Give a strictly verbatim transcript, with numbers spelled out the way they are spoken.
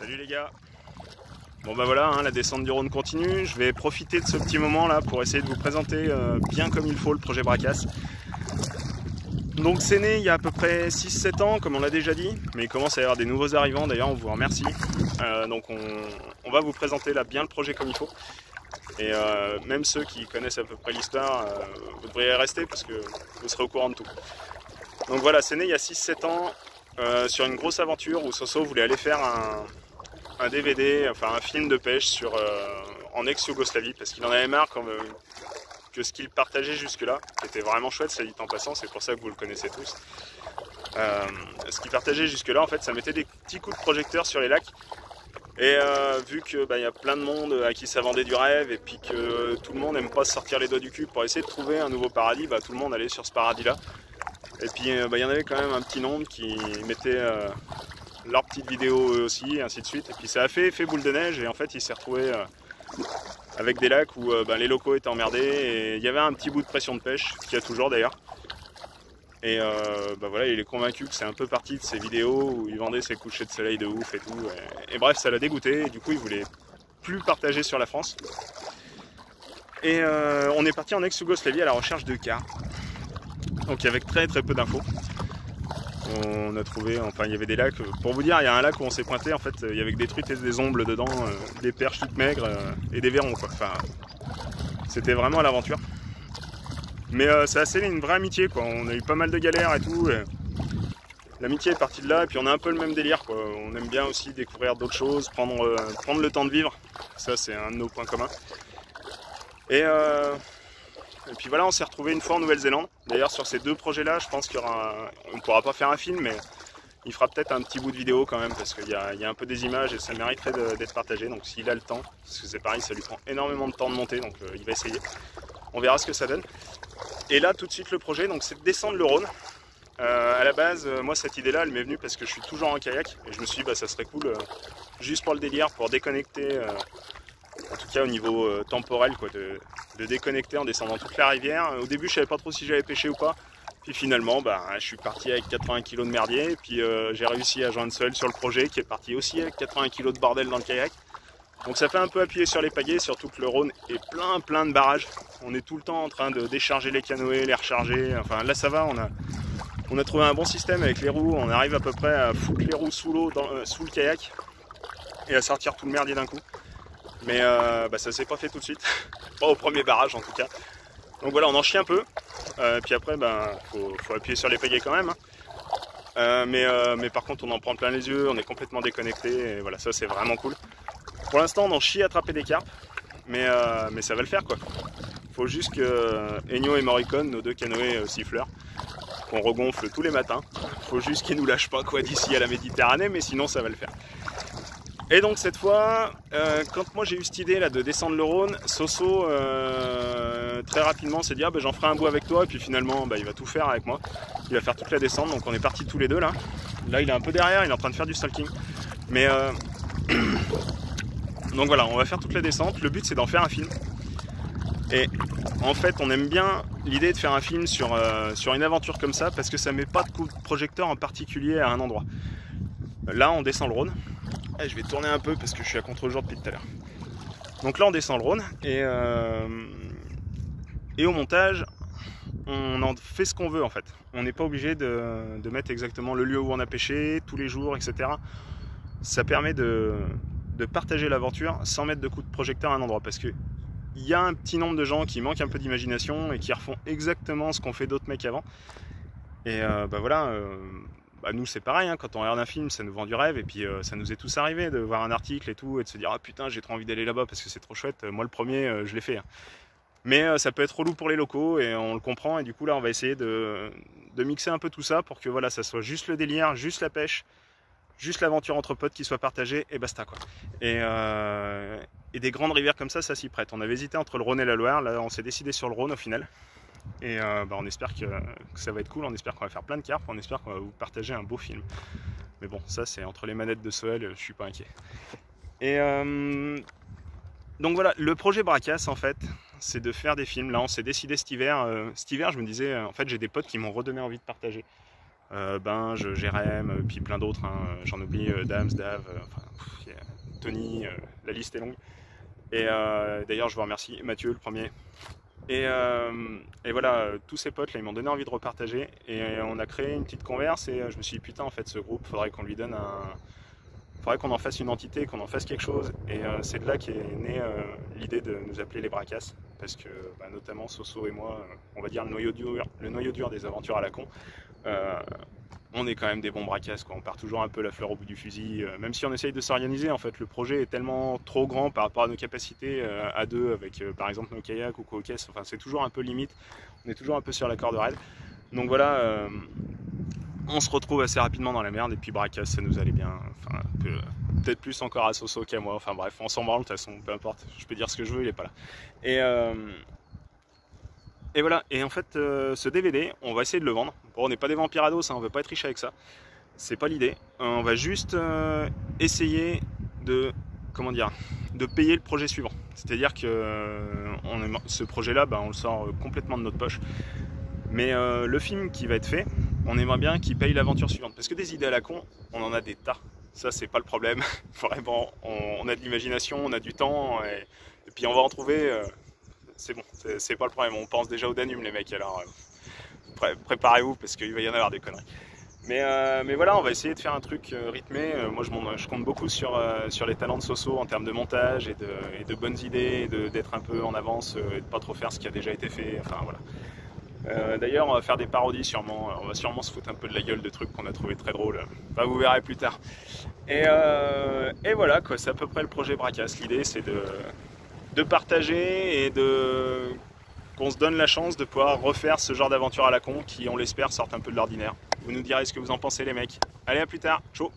Salut les gars. Bon bah voilà, hein, la descente du Rhône continue. Je vais profiter de ce petit moment là pour essayer de vous présenter euh, bien comme il faut le projet Brakass. Donc c'est né il y a à peu près six sept ans, comme on l'a déjà dit, mais il commence à y avoir des nouveaux arrivants, d'ailleurs on vous remercie. Euh, donc on, on va vous présenter là bien le projet comme il faut. Et euh, même ceux qui connaissent à peu près l'histoire, euh, vous devriez rester parce que vous serez au courant de tout. Donc voilà, c'est né il y a six sept ans euh, sur une grosse aventure où Soso voulait aller faire un... un D V D, enfin un film de pêche sur, euh, en ex-Yougoslavie, parce qu'il en avait marre quand même que ce qu'il partageait jusque-là, qui était vraiment chouette, ça dit en passant, c'est pour ça que vous le connaissez tous. Euh, ce qu'il partageait jusque-là, en fait, ça mettait des petits coups de projecteur sur les lacs, et euh, vu qu'il bah, y a plein de monde à qui ça vendait du rêve, et puis que tout le monde n'aime pas se sortir les doigts du cul pour essayer de trouver un nouveau paradis, bah, tout le monde allait sur ce paradis-là. Et puis il bah, y en avait quand même un petit nombre qui mettait... Euh, leurs petites vidéos eux aussi, et ainsi de suite. Et puis ça a fait, fait boule de neige, et en fait il s'est retrouvé euh, avec des lacs où euh, ben, les locaux étaient emmerdés, et il y avait un petit bout de pression de pêche, qu'il y a toujours d'ailleurs. Et euh, ben, voilà, il est convaincu que c'est un peu parti de ces vidéos où il vendait ses couchers de soleil de ouf et tout. Et, et bref, ça l'a dégoûté, et du coup il voulait plus partager sur la France. Et euh, on est parti en ex-Yougoslavie à la recherche de cas. Donc avec très très peu d'infos. On a trouvé, enfin il y avait des lacs, pour vous dire il y a un lac où on s'est pointé en fait, il y avait que des truites et des ombles dedans, euh, des perches toutes maigres euh, et des verrons quoi, enfin c'était vraiment à l'aventure. Mais euh, ça a scellé une vraie amitié quoi, on a eu pas mal de galères et tout, et... l'amitié est partie de là et puis on a un peu le même délire quoi, on aime bien aussi découvrir d'autres choses, prendre, euh, prendre le temps de vivre, ça c'est un de nos points communs. Et euh... Et puis voilà, on s'est retrouvé une fois en Nouvelle-Zélande. D'ailleurs, sur ces deux projets-là, je pense qu'on ne pourra pas faire un film, mais il fera peut-être un petit bout de vidéo quand même, parce qu'il y, y a un peu des images et ça mériterait d'être partagé. Donc s'il a le temps, parce que c'est pareil, ça lui prend énormément de temps de monter, donc euh, il va essayer. On verra ce que ça donne. Et là, tout de suite, le projet, c'est de descendre le Rhône. Euh, à la base, euh, moi, cette idée-là, elle m'est venue parce que je suis toujours en kayak, et je me suis dit, bah, ça serait cool, euh, juste pour le délire, pour déconnecter... Euh, en tout cas au niveau euh, temporel quoi, de, de déconnecter en descendant toute la rivière. Au début je savais pas trop si j'avais pêché ou pas, puis finalement bah, je suis parti avec quatre-vingts kilos de merdier, et puis euh, j'ai réussi à joindre Seul sur le projet qui est parti aussi avec quatre-vingts kilos de bordel dans le kayak. Donc ça fait un peu appuyer sur les pagaies, surtout que le Rhône est plein plein de barrages, on est tout le temps en train de décharger les canoës, les recharger, enfin là ça va, on a, on a trouvé un bon système avec les roues, on arrive à peu près à foutre les roues sous l'eau, euh, sous le kayak et à sortir tout le merdier d'un coup. Mais euh, bah ça s'est pas fait tout de suite, pas au premier barrage en tout cas. Donc voilà, on en chie un peu, euh, puis après bah, faut, faut appuyer sur les pagaies quand même. Hein. Euh, mais, euh, mais par contre on en prend plein les yeux, on est complètement déconnecté, et voilà, ça c'est vraiment cool. Pour l'instant on en chie à attraper des carpes, mais, euh, mais ça va le faire quoi. Faut juste que Egnon et Morricone, nos deux canoës euh, siffleurs, qu'on regonfle tous les matins. Faut juste qu'ils nous lâchent pas quoi d'ici à la Méditerranée, mais sinon ça va le faire. Et donc cette fois, euh, quand moi j'ai eu cette idée là de descendre le Rhône, Soso euh, très rapidement s'est dit ah, bah, j'en ferai un bout avec toi, et puis finalement bah, il va tout faire avec moi, il va faire toute la descente, donc on est partis tous les deux là. Là il est un peu derrière, il est en train de faire du stalking. Mais euh... donc voilà, on va faire toute la descente, le but c'est d'en faire un film. Et en fait on aime bien l'idée de faire un film sur, euh, sur une aventure comme ça, parce que ça met pas de coup de projecteur en particulier à un endroit. Là on descend le Rhône. Et je vais tourner un peu parce que je suis à contre-jour depuis tout à l'heure. Donc là on descend le Rhône et, euh, et au montage on en fait ce qu'on veut en fait. On n'est pas obligé de, de mettre exactement le lieu où on a pêché, tous les jours, et cetera. Ça permet de, de partager l'aventure sans mettre de coup de projecteur à un endroit, parce qu'il y a un petit nombre de gens qui manquent un peu d'imagination et qui refont exactement ce qu'ont fait d'autres mecs avant. Et euh, bah voilà... Euh, Bah nous c'est pareil, hein, quand on regarde un film ça nous vend du rêve, et puis euh, ça nous est tous arrivé de voir un article et tout et de se dire ah putain j'ai trop envie d'aller là-bas parce que c'est trop chouette, moi le premier euh, je l'ai fait. Hein. Mais euh, ça peut être relou pour les locaux et on le comprend, et du coup là on va essayer de, de mixer un peu tout ça pour que voilà ça soit juste le délire, juste la pêche, juste l'aventure entre potes qui soit partagée et basta quoi. Et, euh, et des grandes rivières comme ça, ça s'y prête. On avait hésité entre le Rhône et la Loire, là on s'est décidé sur le Rhône au final. Et euh, bah on espère que, que ça va être cool, on espère qu'on va faire plein de carpes, on espère qu'on va vous partager un beau film. Mais bon, ça c'est entre les manettes de Soel, je suis pas inquiet. Et euh, donc voilà, le projet Brakass en fait, c'est de faire des films. Là on s'est décidé cet hiver, euh, cet hiver je me disais, en fait j'ai des potes qui m'ont redonné envie de partager. euh, Binge, Jérém, puis plein d'autres, hein, j'en oublie, euh, Dams, Dave, euh, enfin, pff, Tony, euh, la liste est longue. Et euh, d'ailleurs je vous remercie, Mathieu le premier. Et, euh, et voilà, tous ces potes là ils m'ont donné envie de repartager et on a créé une petite converse et je me suis dit putain en fait ce groupe faudrait qu'on lui donne un... faudrait qu'on en fasse une entité, qu'on en fasse quelque chose et euh, c'est de là qu'est née euh, l'idée de nous appeler les Brakass parce que bah, notamment Soso et moi, on va dire le noyau dur, le noyau dur des aventures à la con, euh, on est quand même des bons Brakass quoi, on part toujours un peu la fleur au bout du fusil, euh, même si on essaye de s'organiser en fait, le projet est tellement trop grand par rapport à nos capacités euh, à deux avec euh, par exemple nos kayaks ou quoi, enfin c'est toujours un peu limite, on est toujours un peu sur la corde raide, donc voilà, euh, on se retrouve assez rapidement dans la merde et puis Brakass ça nous allait bien, enfin peut-être plus encore à Soso qu'à moi, enfin bref, on s'en branle de toute façon, peu importe, je peux dire ce que je veux, il est pas là. Et euh, Et voilà, et en fait euh, ce D V D, on va essayer de le vendre. Bon, on n'est pas des vampirados, hein, on veut pas être riche avec ça. C'est pas l'idée. On va juste euh, essayer de, comment dire, de payer le projet suivant. C'est-à-dire que euh, on est, ce projet-là, bah, on le sort complètement de notre poche. Mais euh, le film qui va être fait, on aimerait bien qu'il paye l'aventure suivante. Parce que des idées à la con, on en a des tas. Ça, c'est pas le problème. Vraiment, on, on a de l'imagination, on a du temps, et, et puis on va en trouver... Euh, c'est bon, c'est pas le problème, on pense déjà au Danube les mecs, alors euh, pré préparez-vous parce qu'il va y en avoir des conneries. Mais, euh, mais voilà, on va essayer de faire un truc euh, rythmé, euh, moi je, je compte beaucoup sur, euh, sur les talents de Soso en termes de montage et de, et de bonnes idées, d'être un peu en avance euh, et de pas trop faire ce qui a déjà été fait, enfin voilà. Euh, D'ailleurs on va faire des parodies sûrement, on va sûrement se foutre un peu de la gueule de trucs qu'on a trouvé très drôles, bah, vous verrez plus tard. Et, euh, et voilà quoi, c'est à peu près le projet Brakass, l'idée c'est de... de partager et de qu'on se donne la chance de pouvoir refaire ce genre d'aventure à la con qui, on l'espère, sortent un peu de l'ordinaire. Vous nous direz ce que vous en pensez les mecs. Allez, à plus tard, ciao.